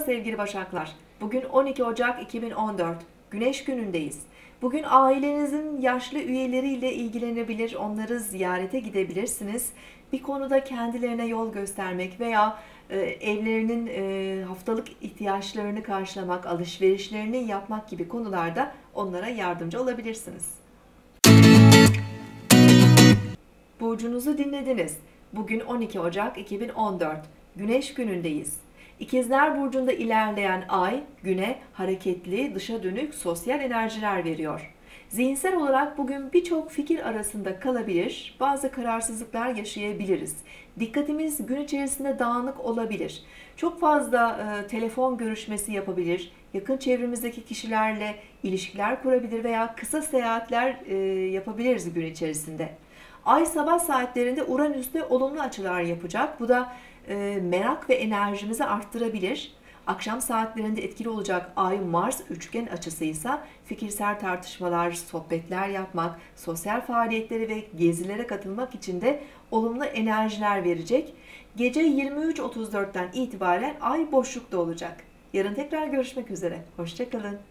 Merhaba sevgili Başaklar. Bugün 12 Ocak 2014. Güneş günündeyiz. Bugün ailenizin yaşlı üyeleriyle ilgilenebilir, onları ziyarete gidebilirsiniz. Bir konuda kendilerine yol göstermek veya evlerinin haftalık ihtiyaçlarını karşılamak, alışverişlerini yapmak gibi konularda onlara yardımcı olabilirsiniz. Burcunuzu dinlediniz. Bugün 12 Ocak 2014. Güneş günündeyiz. İkizler Burcu'nda ilerleyen ay, güne hareketli, dışa dönük sosyal enerjiler veriyor. Zihinsel olarak bugün birçok fikir arasında kalabilir, bazı kararsızlıklar yaşayabiliriz. Dikkatimiz gün içerisinde dağınık olabilir. Çok fazla telefon görüşmesi yapabilir, yakın çevremizdeki kişilerle ilişkiler kurabilir veya kısa seyahatler yapabiliriz gün içerisinde. Ay sabah saatlerinde Uranüs'te olumlu açılar yapacak. Bu da merak ve enerjimizi arttırabilir. Akşam saatlerinde etkili olacak Ay-Mars üçgen açısıysa fikirsel tartışmalar, sohbetler yapmak, sosyal faaliyetlere ve gezilere katılmak için de olumlu enerjiler verecek. Gece 23:34'ten itibaren Ay boşlukta olacak. Yarın tekrar görüşmek üzere. Hoşça kalın.